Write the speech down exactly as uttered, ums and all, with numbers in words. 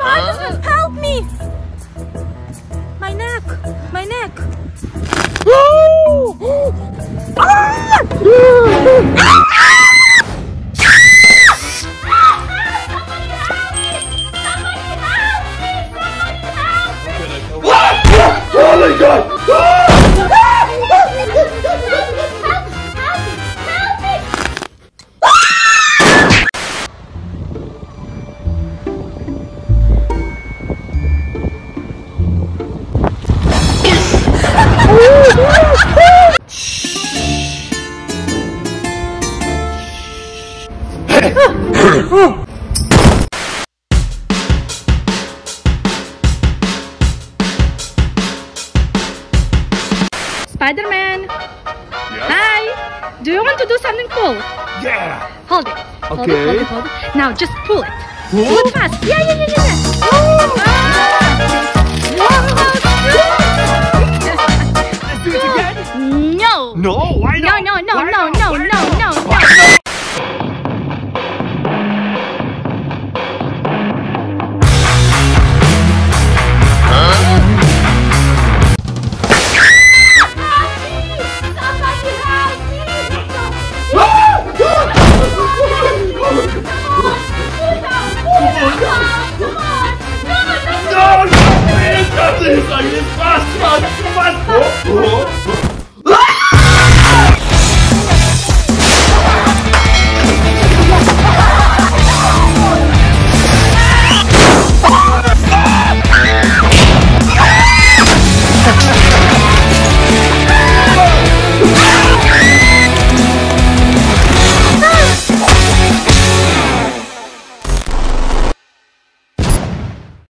Spider-Man, huh? Help me! My neck! My neck! Oh. Spider-Man! Yes? Hi! Do you want to do something cool? Yeah! Hold it. Hold okay. it, hold it, hold it. Now just pull it. Pull? Pull it fast. Yeah, yeah, yeah, yeah. Oh. Ah. Let's do it again? No! No, why not? No, no, no. Why